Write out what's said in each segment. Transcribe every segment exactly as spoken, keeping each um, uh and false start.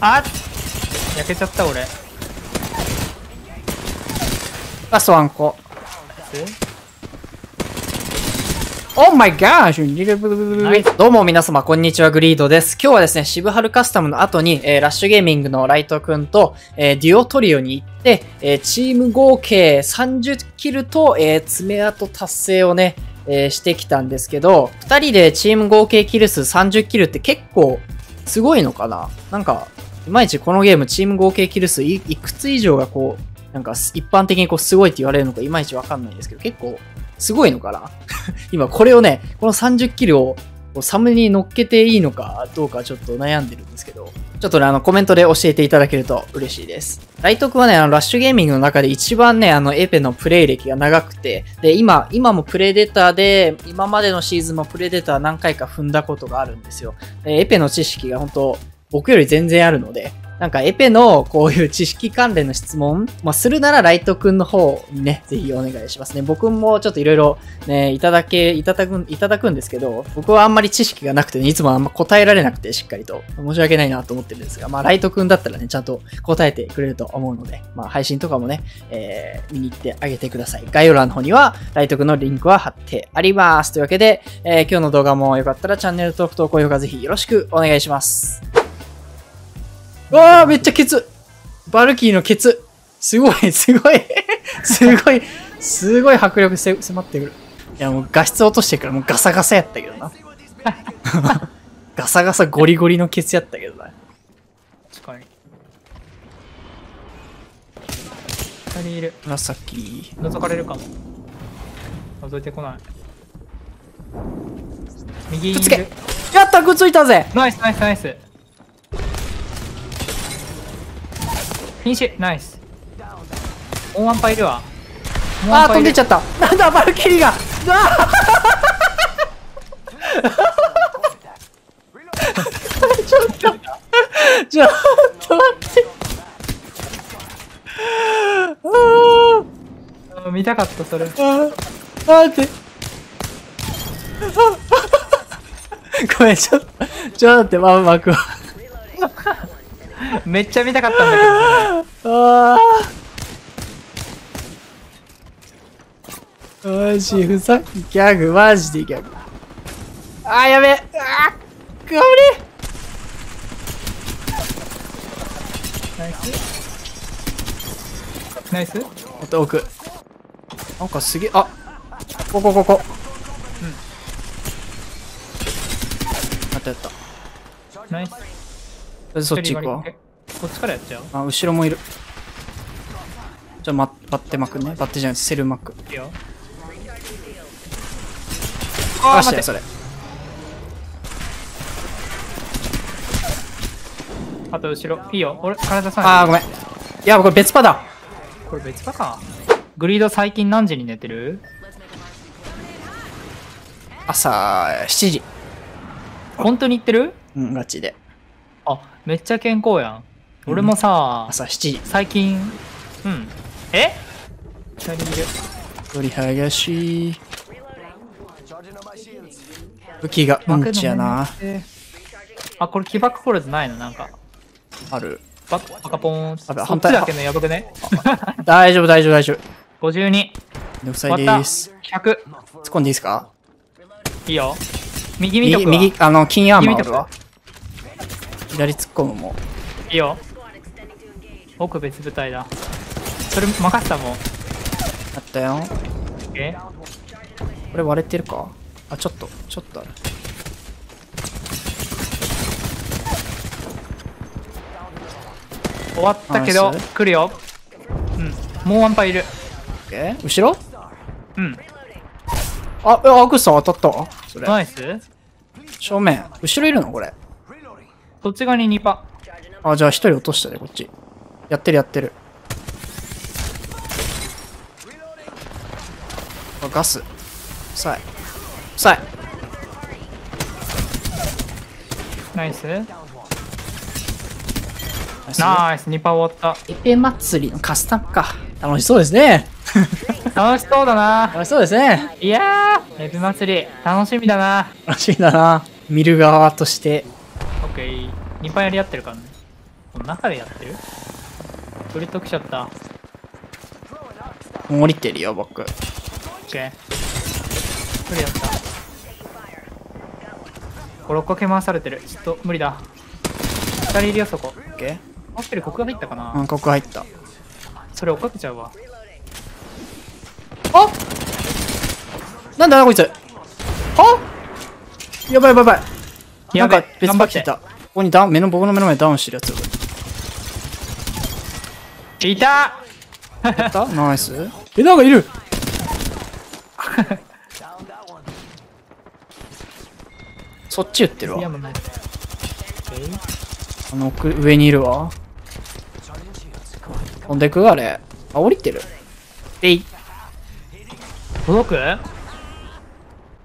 あっ焼けちゃった俺。ラストワンコ。オーマイガー、どうも皆様、こんにちは、グリードです。今日はですね、渋春カスタムの後に、えー、ラッシュゲーミングのライト君と、えー、デュオトリオに行って、えー、チーム合計さんじゅっキルと、えー、爪痕達成をね、えー、してきたんですけど、ふたりでチーム合計キル数さんじゅっキルって結構すごいのかな?なんか、いまいちこのゲームチーム合計キル数 い, いくつ以上がこう、なんか一般的にこうすごいって言われるのかいまいちわかんないんですけど、結構、すごいのかな今これをね、このさんじゅっキルをサムに乗っけていいのかどうかちょっと悩んでるんですけど、ちょっとね、あのコメントで教えていただけると嬉しいです。ライト君はね、あのラッシュゲーミングの中で一番ね、あのエペのプレイ歴が長くて、で、今、今もプレデターで、今までのシーズンもプレデター何回か踏んだことがあるんですよ。エペの知識が本当僕より全然あるので、なんかエペのこういう知識関連の質問、まあ、するならライトくんの方にね、ぜひお願いしますね。僕もちょっといろいろね、いただけ、いただく、いただくんですけど、僕はあんまり知識がなくてね、いつもあんま答えられなくてしっかりと、申し訳ないなと思ってるんですが、まあライトくんだったらね、ちゃんと答えてくれると思うので、まあ配信とかもね、えー、見に行ってあげてください。概要欄の方にはライトくんのリンクは貼ってあります。というわけで、えー、今日の動画もよかったらチャンネル登録と高評価ぜひよろしくお願いします。うわー、めっちゃケツ。バルキーのケツ。すごい、すごい、すごい、すごい迫力せ迫ってくる。いや、もう画質落としてからもうガサガサやったけどな。ガサガサゴリゴリのケツやったけどな。確かに。ふたりいる。紫。覗かれるかも。覗いてこない。右にいる。くっつけ。やった、くっついたぜ。ナイス、ナイス、ナイス。禁止ナイス。オンワンパイいるわ。ああ、飛んでっちゃった。なんだ、バルキリーが。ちょっと、ちょっと待って。あ見たかった、それ。ああ、待って。ごめん、ちょっと、ちょっと待って、まんまくわ。めっちゃ見たかったんだけど、ね、あーマジふざけギャグマジでギャグあーやべえあーこれナイスナイスあと奥なんかすげえあここここうんあったやったナイスそっち行くわ。こっちからやっちゃうあ、後ろもいる。じゃあ、ま、バッテ巻くね。バッテじゃない、セル巻く。いいよ。あ、待って、それ。あと、後ろ。いいよ。俺、体さん。あー、ごめん。いや、これ別パだ。これ別パか。グリード最近何時に寝てる?朝しちじ。本当に行ってる?うん、ガチで。あ、めっちゃ健康やん。うん、俺もさ、朝しちじ。最近、うん。えふたりいる。鳥剥がし。武器がうんちやな。あ、これ起爆コールズないのなんか。ある。バッ、バカポーン。あ、反対だけのやばくね大丈夫、大丈夫、大丈夫。ごじゅうに。めんどくさいです。ひゃく。突っ込んでいいですかいいよ。右見とくわ。右、あの、金アーマー。左突っ込むもいいよ奥別部隊だそれ任せたもんあったよえこれ割れてるかあちょっとちょっとある終わったけど来るようんもうワンパイいるえ後ろうんあえアクさん当たったそれナイス正面後ろいるのこれそっち側ににパあじゃあひとり落としたでこっちやってるやってるあガス臭い臭いナイスナイスにパ終わったエペ祭りのカスタムか楽しそうですね楽しそうだな楽しそうですねいやーエペ祭り楽しみだな楽しみだな見る側としてにパやり合ってるからね中でやってる？ブレッド来ちゃった。降りてるよ、僕。オッケー。無理だった。ろっこけ回されてる。ちょっと無理だ。ふたりいるよ、そこ。オッケー。持ってるコクが入ったかな？うん、コク入った。それ追っかけちゃうわ。あっ！なんだこいつ。あっ！やばいやばいやばい。なんか別パッチいた。ここにダウン、目の僕の目の前にダウンしてるやつ。いたやったナイス。え、なんかいるそっち言ってるわ。あの奥上にいるわ。飛んでくあれ。あ、降りてる。えい。届く？は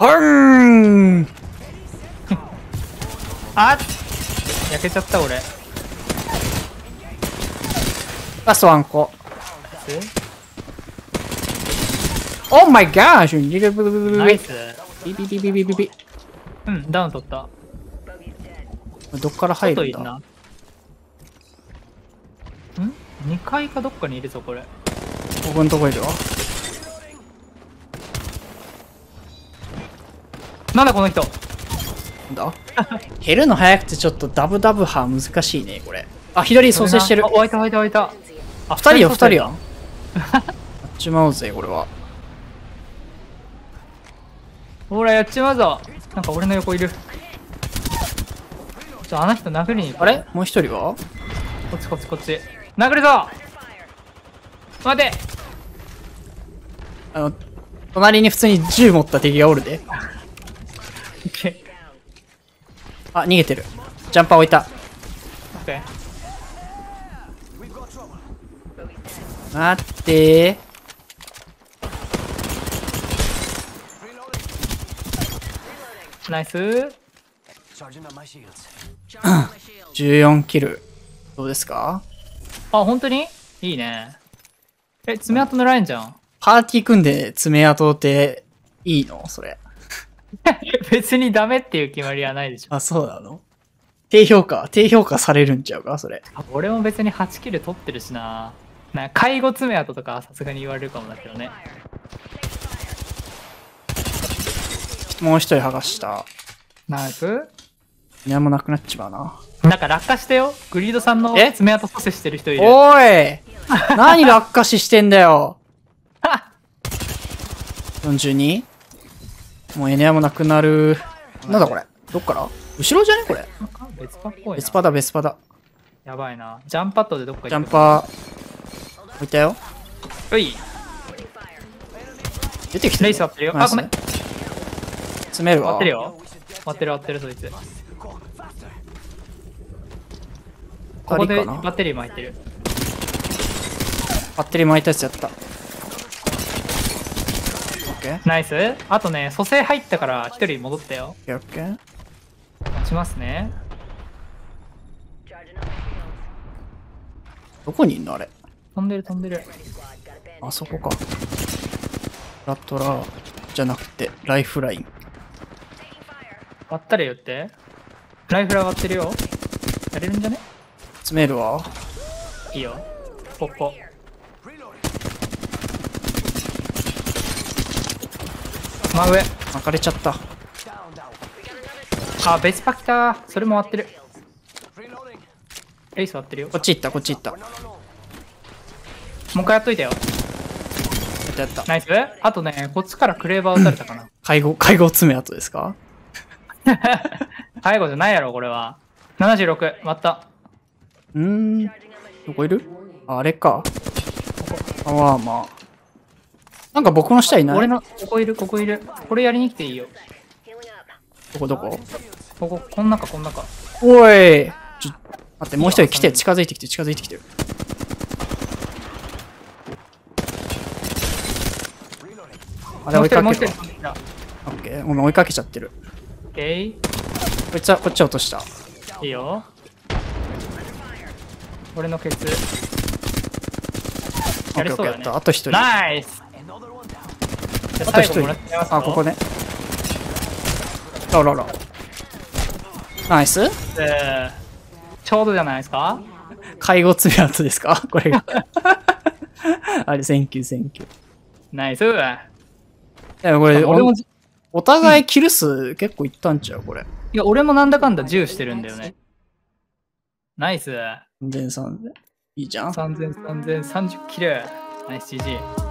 ーんあっ焼けちゃった俺。ラストワンコ。オーマイガーシュナイス。ビビビビビビビ。うん、ダウン取った。どっから入るんだ？ん？にかいかどっかにいるぞ、これ。僕のとこいるわ。なんだこの人。なんだ減るの早くてちょっとダブダブ派難しいね、これ。あ、左蘇生してる。あ、湧いた湧いた湧いた。あ、二人よ、二人やん。やっちまうぜ、これは。ほら、やっちまうぞ。なんか俺の横いる。ちょ、あの人殴りに行く。あれもう一人はこっちこっちこっち。殴るぞ待てあの、隣に普通に銃持った敵がおるで。あ、逃げてる。ジャンパー置いた。オッケー。待ってーナイスーじゅうよんキルどうですか。あ本当にいいねえ。爪痕狙えんじゃん。パーティー組んで爪痕っていいのそれ別にダメっていう決まりはないでしょ。あそうなの。低評価低評価されるんちゃうかそれ。俺も別にはちキル取ってるしな。な介護爪痕とかさすがに言われるかもだけどね。もう一人剥がしたナイス。いやもうなくなっちまうな。なんか落下してよグリードさんの爪痕補正してる人いる。おい何落下ししてんだよよんじゅうに もうエネアもなくなる。なんだこれどっから後ろじゃねこれ。別パっぽい。別パだ別パだ。やばいな。ジャンパッドでどっか行く。ジャンパー置いたよ。うい出てきてレイス割ってるよ。あ、ごめん。詰めるわ。割ってるよ。割ってる割ってる、そいつ。ここでバッテリー巻いてる。バッテリー巻いたやつやった。ナイス。あとね、蘇生入ったから一人戻ったよ。オッケー。落ちますね。どこにいんのあれ。飛んでる飛んでる。あそこか。ラトラじゃなくてライフライン割ったれよって。ライフラ割ってるよ。やれるんじゃね。詰めるわ。いいよここ。真上巻かれちゃった。あベスパ来た。それも割ってる。エイス割ってるよ。こっち行ったこっち行った。もう一回やっといたよ。やったやった。ナイス。あとね、こっちからクレーバー打たれたかな。介護、介護爪痕ですか介護じゃないやろ、これは。ななじゅうろく、割った。うーん。どこいる。 あ, あれか。パワーマー。なんか僕の下いない。俺の、ここいる、ここいる。これやりに来ていいよ。どこどこここ、こん中、こん中。おいちょ、待って、もう一人来て、近づいてきて、近づいてきてる。あれ追いかけるわ。オッケー。ごめん追いかけちゃってる。オッケー。こいつはこっち落とした。いいよ。俺のケツ。やりそうだね。あとひとり。ナイス。あとひとり。あ、ここね。あらら。ナイス。ちょうどじゃないですか。介護つぶやつですかこれが。あれ、センキュー、センキュー。ナイス。いや、これ、俺も、お互いキル数結構いったんちゃうこれ。いや、俺もなんだかんだじゅうしてるんだよね。ナイス。さんぜんさんぜん。いいじゃん。さんぜんさんぜんさんじゅうキル。ナイス ジージー。